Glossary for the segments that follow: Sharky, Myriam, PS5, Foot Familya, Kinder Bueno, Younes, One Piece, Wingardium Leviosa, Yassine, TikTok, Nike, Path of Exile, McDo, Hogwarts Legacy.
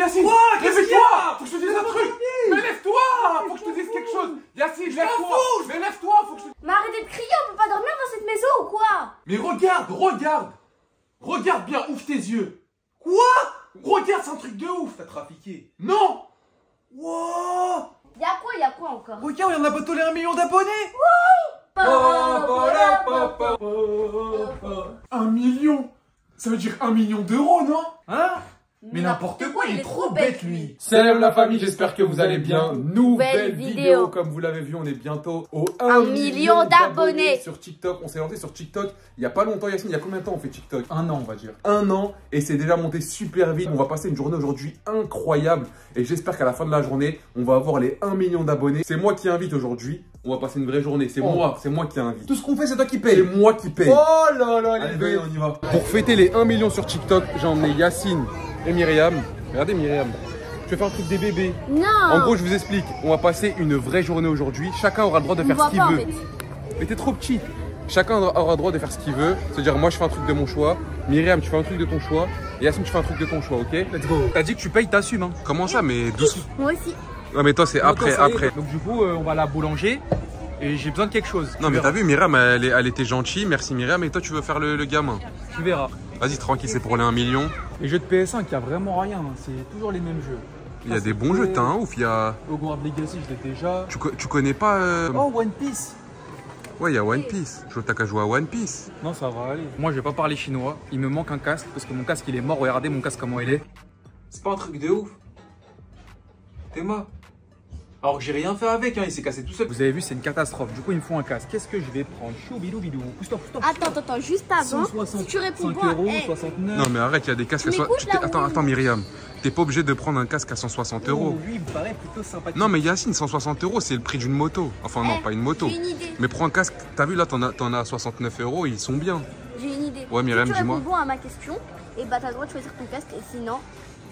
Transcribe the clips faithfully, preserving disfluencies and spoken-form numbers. Yassine. Quoi? Lève-toi. Faut que je te dise un truc. Mais lève-toi. Faut que je te dise quelque chose. Yassine, lève-toi. Mais lève-toi. Faut que je. Mais arrêtez de crier. On peut pas dormir dans cette maison ou quoi? Mais regarde, regarde, regarde bien. Ouvre tes yeux. Quoi? Regarde, c'est un truc de ouf. T'as trafiqué. Non. Wouah. Y'a quoi, y'a quoi encore? Regarde, on a bientôt les un million d'abonnés. un million. Ça veut dire un million d'euros, non? Hein? Mais n'importe quoi, il est trop bête, lui. Salut la famille, j'espère que vous allez bien. Nouvelle vidéo, comme vous l'avez vu, on est bientôt au un million d'abonnés sur TikTok. On s'est lancé sur TikTok il n'y a pas longtemps, Yassine. Il y a combien de temps on fait TikTok? Un an, on va dire. Un an, et c'est déjà monté super vite. On va passer une journée aujourd'hui incroyable. Et j'espère qu'à la fin de la journée, on va avoir les un million d'abonnés. C'est moi qui invite aujourd'hui. On va passer une vraie journée, c'est oh. moi, c'est moi qui invite. Tout ce qu'on fait, c'est toi qui paye. C'est moi qui paye. Oh là là, allez, allez, on y va. Pour fêter les un million sur TikTok, j'ai emmené Yassine et Myriam. Regardez Myriam, je vais faire un truc des bébés. Non. En gros, je vous explique, on va passer une vraie journée aujourd'hui. Chacun aura le droit de on faire ce qu'il veut. Mais t'es trop petit. Chacun aura le droit de faire ce qu'il veut. C'est-à-dire, moi, je fais un truc de mon choix. Myriam, tu fais un truc de ton choix. Et Yassine, tu fais un truc de ton choix, ok? Let's go. T'as dit que tu payes, t'assumes. Hein. Comment ça? Mais doucement. Moi aussi. Non mais toi c'est après, après. Donc du coup euh, on va à la boulanger et j'ai besoin de quelque chose. Non mais t'as vu Myriam, elle, elle était gentille, merci Myriam, et toi tu veux faire le, le gamin. Tu verras. Vas-y tranquille, c'est pour les un million. Les jeux de P S cinq, il n'y a vraiment rien, hein. C'est toujours les mêmes jeux. Il y a ça, des bons jeux, t'as un ouf, il y a... Hogwarts Legacy, je l'ai déjà. Tu, co tu connais pas... Euh... Oh, One Piece. Ouais, il y a One Piece. T'as qu'à jouer à One Piece. Non, ça va aller. Moi je vais pas parler chinois, il me manque un casque parce que mon casque il est mort, regardez mon casque comment il est. C'est pas un truc de ouf. Théma. Alors que j'ai rien fait avec, hein, il s'est cassé tout seul. Vous avez vu, c'est une catastrophe. Du coup, il me faut un casque. Qu'est-ce que je vais prendre? Choubidoubidou. Attends, attends, juste avant. cent soixante, si tu réponds pas, euros, hey. soixante-neuf. Non, mais arrête, il y a des casques à soixante. Attends, attends, Myriam. T'es pas obligé de prendre un casque à cent soixante euros. Oh, lui, il me paraît plutôt sympathique. Non, mais Yassine, cent soixante euros, c'est le prix d'une moto. Enfin, non, hey, pas une moto. J'ai une idée. Mais prends un casque. T'as vu, là, t'en as, as à soixante-neuf euros, ils sont bien. J'ai une idée. Ouais, Myriam, dis-moi. Si tu réponds à ma question, et bah, t'as le droit de choisir ton casque, et sinon.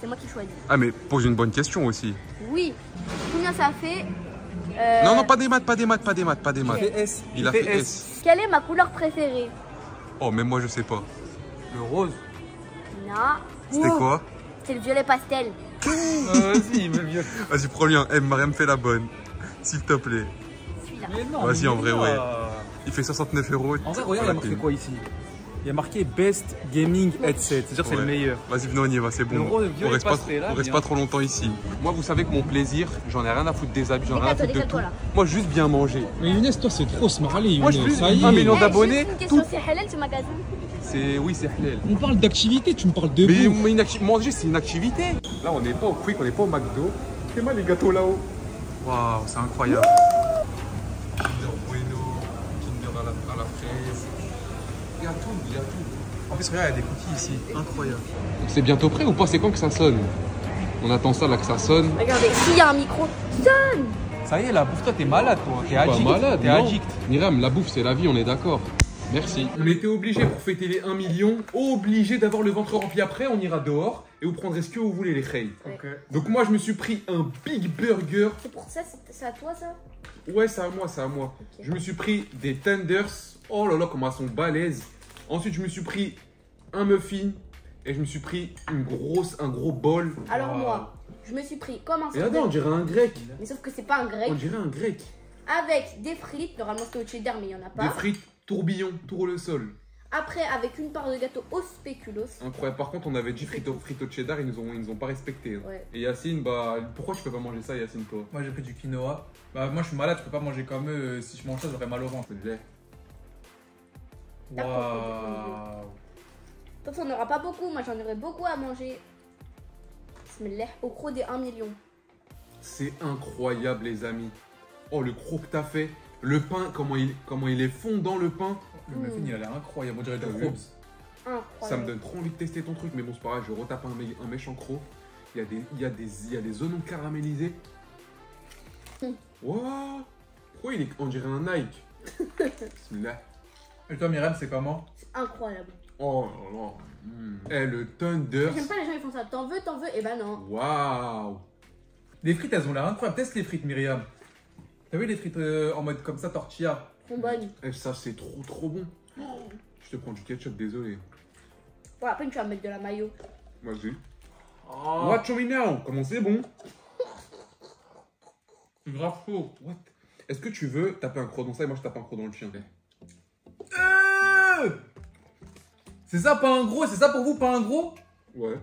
C'est moi qui choisis. Ah mais pose une bonne question aussi. Oui. Combien ça fait euh... Non non pas des maths, pas des maths, pas des maths, pas des maths. Il, S. Il, Il a fait S. S. Quelle est ma couleur préférée? Oh mais moi je sais pas. Le rose. Non. C'était wow. quoi? C'est le violet pastel. Oh, vas-y, mais bien. Vas-y prends bien. Eh, Mariam fait la bonne. S'il te plaît. Celui-là. Vas-y en vrai ouais. Il fait soixante-neuf euros. En vrai regarde, il a marqué quoi ici? Il y a marqué Best Gaming Headset, c'est-à-dire ouais. c'est le meilleur. Vas-y, venez, on y va, c'est bon. Gros, on reste, pas, là, on reste pas trop longtemps ici. Moi, vous savez que mon plaisir, j'en ai rien à foutre des habits, j'en ai rien à foutre de tout. Là. Moi, juste bien manger. Mais Younes, toi, c'est trop se marrer. Moi, je suis un million d'abonnés. Tout... C'est halal ce magasin? Oui, c'est halal. On parle d'activité, tu me parles de Mais, mais une acti... manger, c'est une activité. Là, on n'est pas au Quick, on n'est pas au McDo. Fais mal les gâteaux là-haut. Waouh, c'est incroyable. Kinder Bueno, Kinder à la, à la fraise. Il y a tout, il y a tout. En plus, regarde, il y a des cookies ici. Incroyable. C'est bientôt prêt ou pas? C'est quand que ça sonne? On attend ça là que ça sonne. Regardez, s'il y a un micro, sonne. Ça y est, la bouffe, toi, t'es malade, toi. T'es addict. Pas malade, t'es addict. Myriam, la bouffe, c'est la vie, on est d'accord. Merci. On était obligé pour fêter les un million, obligé d'avoir le ventre rempli. Après, on ira dehors et vous prendrez ce que vous voulez, les reilles. Okay. Donc, moi, je me suis pris un Big Burger. C'est pour ça, c'est à toi, ça? Ouais, c'est à moi, c'est à moi. Okay. Je me suis pris des Tenders. Oh là là, comment elles sont balèzes. Ensuite, je me suis pris un muffin et je me suis pris une grosse, un gros bol. Alors wow. moi, je me suis pris comme un... Et attends, on dirait un grec. Mais sauf que c'est pas un grec. On dirait un grec. Avec des frites, normalement c'était au cheddar mais il n'y en a pas. Des frites tourbillon, tour le sol. Après, avec une part de gâteau au spéculoos. Incroyable, par contre, on avait dit frites au, frites au cheddar, ils nous ont, ils nous ont pas respecté. Hein. Ouais. Et Yassine, bah, pourquoi tu peux pas manger ça, Yassine, toi? Moi, j'ai pris du quinoa. Bah, moi, je suis malade, je peux pas manger comme eux. Si je mange ça, j'aurais mal au ventre. Wow. Comme ça on n'aura pas beaucoup, moi j'en aurai beaucoup à manger. Au croc des un million. C'est incroyable les amis. Oh le croc que t'as fait. Le pain, comment il, comment il est fondant le pain. Le mmh. muffin il a l'air incroyable, on dirait des crocs. Ça me donne trop envie de tester ton truc, mais bon c'est pas grave, je retape un, mé un méchant croc. Il y a des, il y a des, il y a des oignons caramélisés. Mmh. Wow. Pourquoi il est, on dirait un Nike. Bismillah. Et toi, Myriam, c'est comment? C'est incroyable. Oh là là. Mmh. Eh, le Thunder. J'aime pas les gens qui font ça. T'en veux, t'en veux, et eh ben non. Waouh. Les frites, elles ont l'air incroyables. Teste les frites, Myriam. T'as vu les frites euh, en mode comme ça, tortilla? Trop bonnes. Eh, ça, c'est trop, trop bon. Oh. Je te prends du ketchup, désolé. Ouais, après, tu vas mettre de la mayo. Vas-y. Oh. What show me now? Comment c'est bon? C'est grave chaud. What? Est-ce que tu veux taper un croc dans ça et moi je tape un croc dans le chien? Okay. Euh c'est ça pas un gros? C'est ça pour vous pas un gros? Ouais.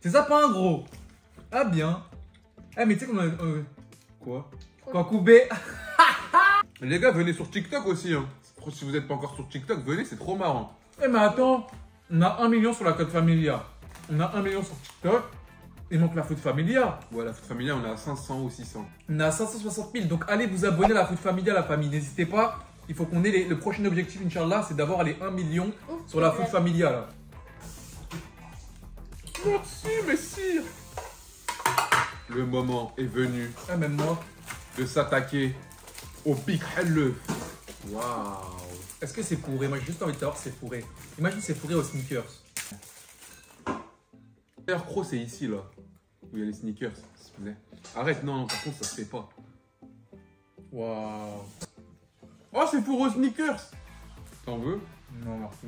C'est ça pas un gros? Ah bien. Ah mais tu sais qu'on a... Euh... Quoi? Quoi coubé? Les gars, venez sur TikTok aussi. Hein. Si vous n'êtes pas encore sur TikTok, venez, c'est trop marrant. Eh mais attends, on a un million sur la Foot Familya. On a un million sur TikTok. Il manque la Foot Familya. Ouais, la Foot Familya, on est à cinq cents ou six cents. On est à cinq cent soixante mille. Donc allez vous abonner à la Foot Familya, la famille. N'hésitez pas. Il faut qu'on ait les, le prochain objectif, Inch'Allah, c'est d'avoir les un million oh, sur la Foot Familya. Là. Merci, messire. Le moment est venu. Ah, même moi. De s'attaquer au pic halleux. Waouh. Est-ce que c'est fourré? Moi j'ai juste envie de savoir si c'est fourré. Imagine c'est fourré aux sneakers. D'ailleurs, Cro, c'est ici là. Où il y a les sneakers, s'il vous plaît. Arrête, non, non, par contre ça se fait pas. Waouh. Oh, c'est fourré aux sneakers. T'en veux? Non, merci.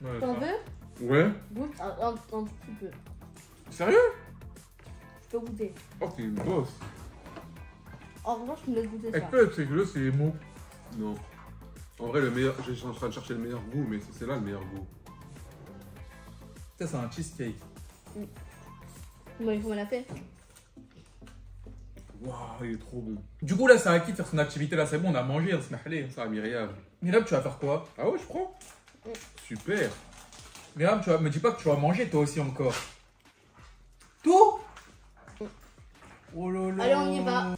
Ouais, t'en veux? Ouais. Goûte un petit peu. Sérieux? Je peux goûter. Oh, t'es une bosse. En revanche, je me laisse goûter ça. Est-ce que c'est que là, c'est les mots? Non. En vrai, le meilleur. Je suis en train de chercher le meilleur goût, mais c'est là le meilleur goût. Ça, c'est un cheesecake. Mmh. Bon, il faut me la faire. Waouh, il est trop bon. Du coup, là, c'est acquis de faire son activité. Là, c'est bon, on a mangé, on se mahlé. Ça, Myriam. Myriam, tu vas faire quoi? Ah ouais, je prends. Mmh. Super. Myriam, tu vas... me dis pas que tu vas manger toi aussi encore. Tout? Mmh. Oh là là. Allez, on y va.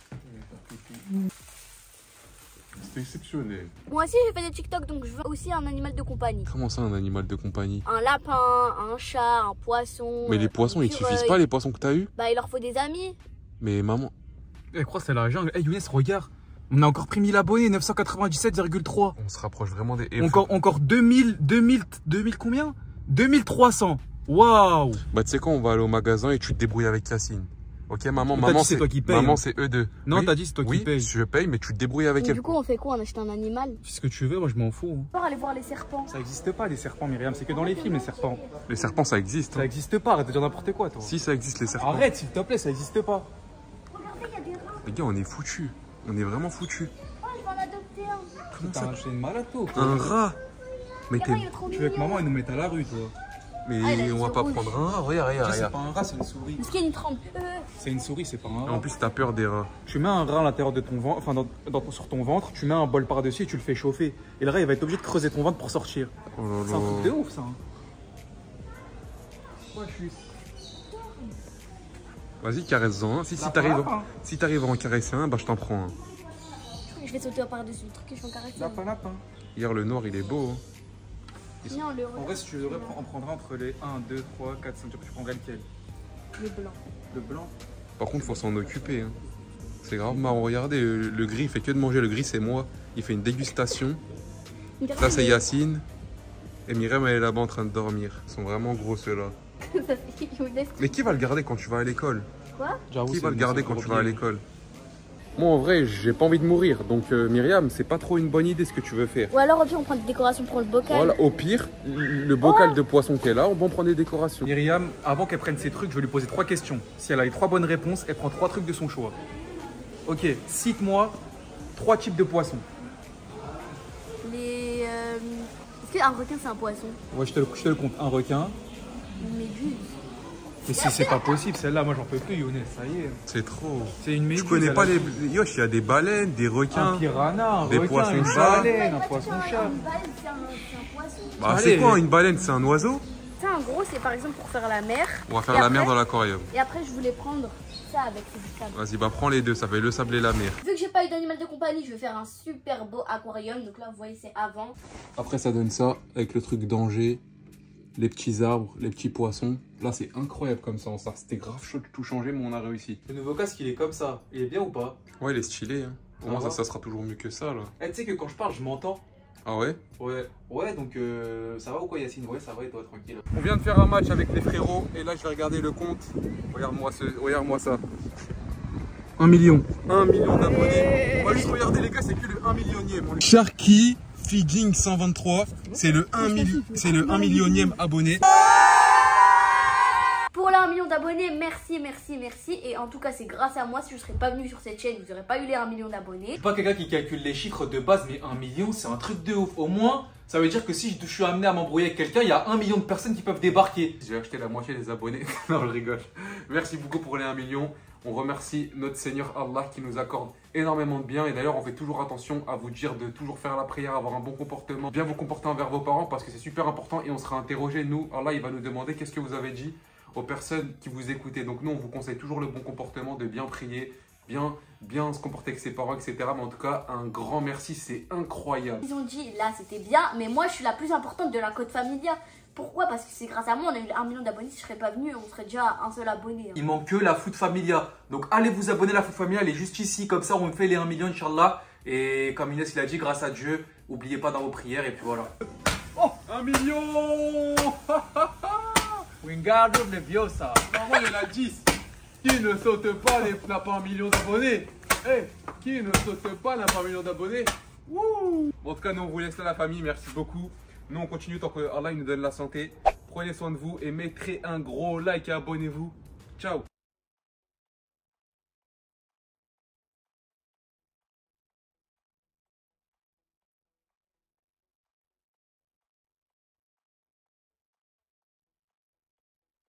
C'était exceptionnel. Moi aussi j'ai fait des TikTok donc je veux aussi un animal de compagnie. Comment ça un animal de compagnie? Un lapin, un chat, un poisson. Mais euh, les poissons ils suffisent euh, pas les poissons que t'as eu? Bah il leur faut des amis. Mais maman... Elle croit c'est la jungle. Eh hey, Younes regarde. On a encore pris mille abonnés, neuf cent quatre-vingt-dix-sept virgule trois. On se rapproche vraiment des... Encore, encore deux mille, deux mille, deux mille combien? deux mille trois cents. Waouh. Bah tu sais quoi on va aller au magasin et tu te débrouilles avec Yassine. Ok maman, maman c'est toi qui paye. Maman c'est eux deux. Non oui, t'as dit c'est toi oui, qui paye. Je paye mais tu te débrouilles avec mais elle. Du coup on fait quoi? On achète un animal? Fais ce que tu veux, moi je m'en fous. On va aller voir les serpents. Ça existe pas les serpents Myriam, c'est que dans les films les serpents. Les serpents ça existe. Ça existe pas, arrête de dire n'importe quoi toi. Si ça existe les serpents. Arrête s'il te plaît, ça existe pas. Regardez il y a des rats. Les gars on est foutus, on est vraiment foutus. Oh je vais en adopter un. Comment ça? J'ai une malade toi. Un rat. Mais t'es... Tu veux que maman elle nous mette à la rue toi? Mais ah, on va pas rouge. Prendre un rat, regarde, regarde. C'est pas un rat, c'est une souris. Parce qu'il y a une trempe. C'est une souris, c'est pas un rat. En plus, t'as peur des rats. Tu mets un rat à l'intérieur de ton ventre, enfin dans, dans, sur ton ventre, tu mets un bol par-dessus et tu le fais chauffer. Et le rat, il va être obligé de creuser ton ventre pour sortir. Oh c'est un truc de ouf, ça. Moi, je suis. Vas-y, caresse-en. Hein. Si, si t'arrives hein. Si à en caresser un, bah je t'en prends un. Hein. Je vais sauter par-dessus le truc et je vais en caresser un. Lapin, lapin. Hier, le noir, il est beau. Hein. Non, en vrai, si tu devrais, on prendra entre les un, deux, trois, quatre, cinq, tu prendrais lequel? Le blanc. Le blanc? Par contre, faut s'en occuper. Hein. C'est grave marrant. Regardez, le, le gris, il fait que de manger. Le gris, c'est moi. Il fait une dégustation. Là, c'est Yassine. Et Myriam, elle est là-bas en train de dormir. Ils sont vraiment gros, ceux-là. Mais qui va le garder quand tu vas à l'école? Quoi? Qui va le garder quand tu vas à l'école? Moi en vrai j'ai pas envie de mourir donc euh, Myriam c'est pas trop une bonne idée ce que tu veux faire. Ou alors au pire on prend des décorations pour le bocal. Voilà, au pire le bocal oh de poisson qui est là on va en prendre des décorations. Myriam avant qu'elle prenne ses trucs je vais lui poser trois questions. Si elle a les trois bonnes réponses elle prend trois trucs de son choix. Ok cite moi trois types de poissons. Les... Euh... Est-ce qu'un requin c'est un poisson? Ouais je te, le, je te le compte, un requin. Mais buse. Mais si c'est pas possible, celle-là, moi j'en peux plus, Younes, ça y est. C'est trop. C'est une méduse. Je connais pas les. Yosh, il y a des baleines, des requins. Un piranha, un des requin, une baleine, un poisson-chat. Une baleine, c'est un, un poisson. Bah, c'est quoi une baleine? C'est un oiseau? Ça, en gros, c'est par exemple pour faire la mer. On va faire et la après, mer dans l'aquarium. Et après, je voulais prendre ça avec du sable. Vas-y, bah prends les deux, ça fait le sable et la mer. Vu que j'ai pas eu d'animal de compagnie, je vais faire un super beau aquarium. Donc là, vous voyez, c'est avant. Après, ça donne ça, avec le truc danger. Les petits arbres, les petits poissons. Là, c'est incroyable comme ça. ça. C'était grave chaud de tout changer, mais on a réussi. Le nouveau casque, il est comme ça. Il est bien ou pas? Ouais, il est stylé. Hein. Pour ah moi, ça, ça sera toujours mieux que ça, là. Eh, tu sais que quand je parle, je m'entends. Ah ouais? Ouais. Ouais, donc euh, ça va ou quoi, Yassine? Ouais, ça va et toi, tranquille. On vient de faire un match avec les frérots. Et là, je vais regarder le compte. Regarde-moi ce... Regarde-moi ça. Un million. Un million d'abonnés. Moi, je regardais, les gars, c'est que le un millionième. Sharky. Feeding cent vingt-trois, c'est le un millionième abonné. pas un million d'abonnés, merci, merci, merci. Et en tout cas, c'est grâce à moi. Si je ne serais pas venue sur cette chaîne, vous n'aurez pas eu les un million d'abonnés. Je suis pas quelqu'un qui calcule les chiffres de base, mais un million, c'est un truc de ouf. Au moins, ça veut dire que si je suis amené à m'embrouiller avec quelqu'un, il y a un million de personnes qui peuvent débarquer. J'ai acheté la moitié des abonnés. Non, je rigole. Merci beaucoup pour les un million. On remercie notre Seigneur Allah qui nous accorde énormément de bien. Et d'ailleurs, on fait toujours attention à vous dire de toujours faire la prière, avoir un bon comportement, bien vous comporter envers vos parents parce que c'est super important et on sera interrogé. Nous, Allah, il va nous demander qu'est-ce que vous avez dit aux personnes qui vous écoutaient. Donc nous, on vous conseille toujours le bon comportement, de bien prier, bien, bien se comporter avec ses parents, et cetera. Mais en tout cas, un grand merci, c'est incroyable. Ils ont dit, là, c'était bien, mais moi, je suis la plus importante de la Foot Familya. Pourquoi? Parce que c'est grâce à moi, on a eu un million d'abonnés. Si je serais pas venu, on serait déjà un seul abonné. Hein. Il manque que la Foot Familya. Donc allez vous abonner à la Foot Familya, elle est juste ici. Comme ça, on fait les un million, Inch'Allah. Et comme Younes, il a dit, grâce à Dieu, n'oubliez pas dans vos prières. Et puis voilà. Oh, un million. Wingardium Leviosa. Maman, il a dix. Qui ne saute pas n'a pas un million d'abonnés. Hey, qui ne saute pas n'a pas un million d'abonnés. Bon, en tout cas, nous, on vous laisse là, la famille. Merci beaucoup. Nous, on continue tant que Allah nous donne la santé. Prenez soin de vous et mettez un gros like et abonnez-vous. Ciao.